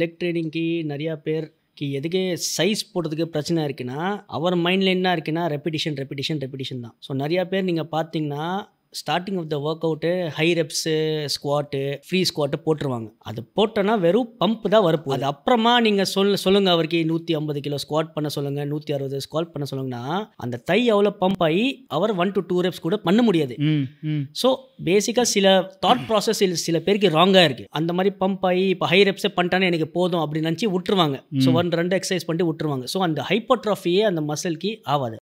Leg ட்ரேடிங்க்கு நிறையா பேர் எதுக்கு சைஸ் போடுறதுக்கு பிரச்சனை இருக்குன்னா அவர் மைண்டில் என்ன இருக்குன்னா ரெப்பிடிஷன் ரெப்பிடிஷன் ரெப்பிடிஷன் தான். ஸோ நிறையா பேர் நீங்கள் பார்த்தீங்கன்னா starting of the workout high reps squat free squat போட்டுருவாங்க. அது போட்டோன்னா வெறும் பம்ப் தான் வரப்போகுது. அது அப்புறமா நீங்கள் சொல்லுங்கள் அவருக்கு 150 கிலோ ஸ்குவாட் பண்ண சொல்லுங்கள், 160 ஸ்குவாட் பண்ண சொல்லுங்கன்னா அந்த தை அவ்வளோ பம்ப் ஆகி அவர் 1 to 2 ரெப்ஸ் கூட பண்ண முடியாது. ஸோ பேசிக்காக சில தாட் ப்ராசஸ் சில பேருக்கு ராங்காக இருக்குது. அந்த மாதிரி பம்ப் ஆகி இப்போ ஹை ரெப்ஸே பண்ணிட்டானே எனக்கு போதும் அப்படின்னு நினச்சி விட்டுருவாங்க. ஸோ 1-2 எக்ஸசைஸ் பண்ணிட்டு விட்டுருவாங்க. ஸோ அந்த ஹைப்பர்ட்ராஃபியே அந்த மசில்க்கு ஆகாது,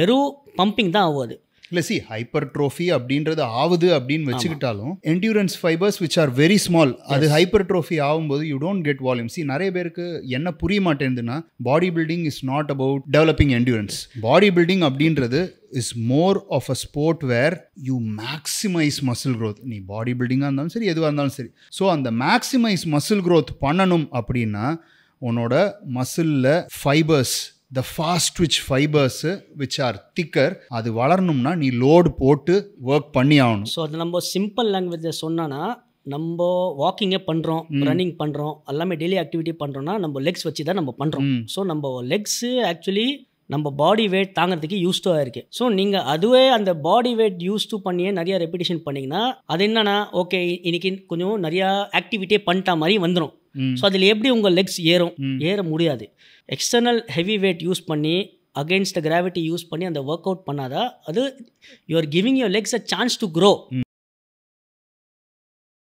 வெறும் பம்பிங் தான் ஆகாது. இல்லை சி ஹைப்பர்ட்ரோஃபி அப்படின்றது ஆகுது அப்படின்னு வச்சுக்கிட்டாலும் endurance fibres which are very small, அது ஹைப்பர்ட்ரோஃபி ஆகும்போது you don't get volume. C நிறைய பேருக்கு என்ன புரிய மாட்டேங்குதுன்னா body building is not about developing endurance. Body building அப்படின்றது is more of a sport where you maximize muscle growth. நீ body பில்டிங்காக இருந்தாலும் சரி எதுவாக இருந்தாலும் சரி, ஸோ அந்த மேக்ஸிமைஸ் மசில் க்ரோத் பண்ணணும் அப்படின்னா உன்னோட மசிலில் fibres the fast twitch fibers which are thicker அது வளரணும்னா நீ லோடு போட்டு ஒர்க் பண்ணி ஆகணும். ஸோ அது நம்ம சிம்பிள் லாங்குவேஜ் சொன்னோன்னா நம்ம வாக்கிங்கே பண்ணுறோம், ரன்னிங் பண்ணுறோம், எல்லாமே டெய்லி ஆக்டிவிட்டி பண்ணுறோன்னா நம்ம லெக்ஸ் வச்சு தான் நம்ம பண்ணுறோம். ஸோ நம்ம லெக்ஸு ஆக்சுவலி நம்ம பாடி வெயிட் தாங்கிறதுக்கு யூஸ்டாக இருக்குது. ஸோ நீங்கள் அதுவே அந்த பாடி வெயிட் யூஸ் டூ பண்ணியே நிறையா ரெப்பிடேஷன் பண்ணிங்கன்னா அது என்னன்னா ஓகே இன்னைக்கு கொஞ்சம் நிறையா ஆக்டிவிட்டியே பண்ணிட்டா மாதிரி வந்துடும். ஸோ அதில் எப்படி உங்கள் லெக்ஸ் ஏறும்? ஏற முடியாது. எக்ஸ்டர்னல் ஹெவி வெயிட் யூஸ் பண்ணி அகெயின்ஸ்ட் கிராவிட்டி யூஸ் பண்ணி அந்த ஒர்க் அவுட் பண்ணாதான் அது you are giving your legs a chance to grow.